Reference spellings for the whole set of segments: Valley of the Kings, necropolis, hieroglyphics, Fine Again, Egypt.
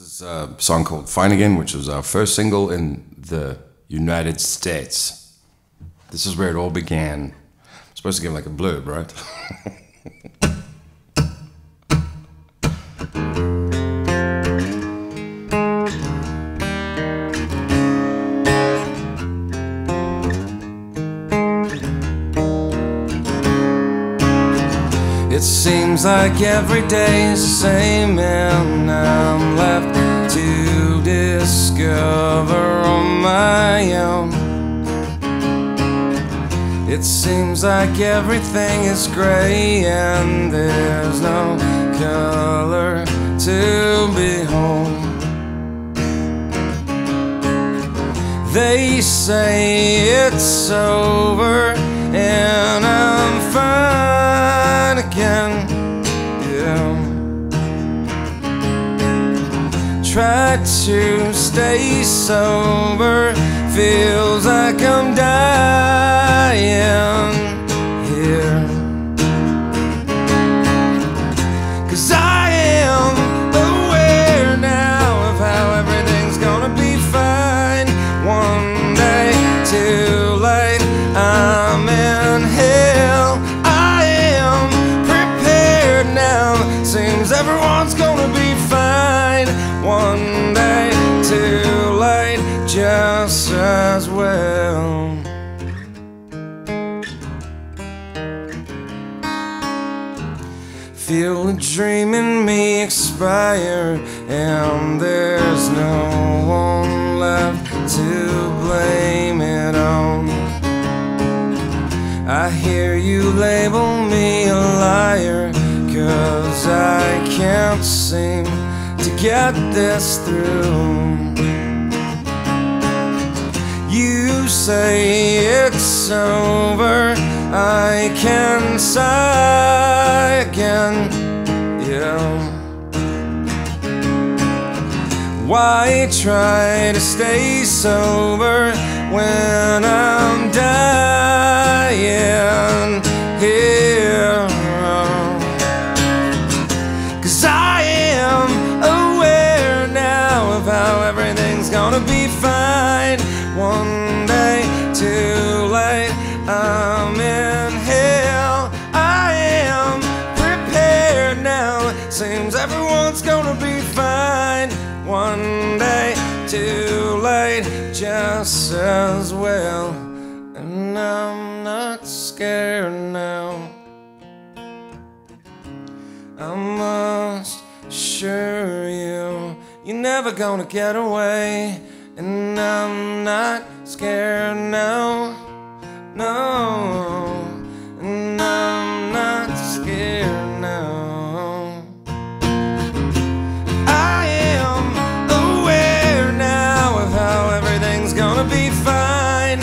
This is a song called Fine Again, which was our first single in the United States. This is where it all began. I'm supposed to give like a blurb, right? It seems like every day is the same, and I'm left to discover on my own. It seems like everything is gray, and there's no color to behold. They say it's over, and I'm fine again, yeah. Try to stay sober, feels like I'm dying here, yeah. 'Cause I am aware now of how everything's gonna be fine. One day too late, I'm in hell. Seems everyone's gonna be fine. One day too late, just as well. Feel the dream in me expire, and there's no one left to blame it on. I hear you label me a liar, 'cause I can't seem to get this through. You say it's over, I can sigh again, yeah. Why try to stay sober when I'm dying here? Gonna be fine. One day too late, I'm in hell. I am prepared now. Seems everyone's gonna be fine. One day too late, just as well. And I'm not scared now. I must assure you, you're never gonna get away. And I'm not scared now, no. And I'm not scared now. I am aware now of how everything's gonna be fine.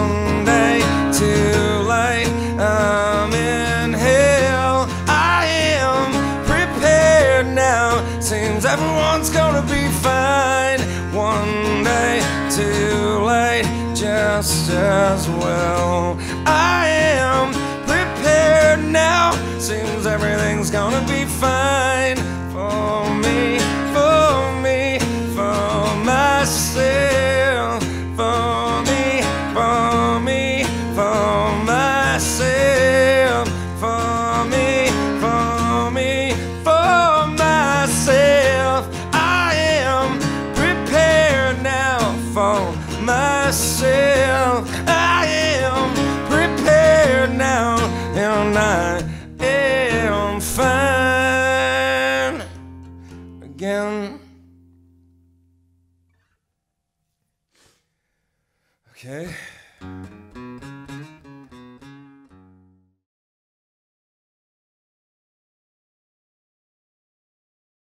One day too late, I'm in hell. I am prepared now. Seems everyone's gonna be fine. One day too late, just as well. I am prepared now. Seems everything's gonna be fine. For me, for me, for myself. For me, for me, for myself. For me, for me, for myself. I am prepared now for myself. I am prepared now, and I am fine again. Okay.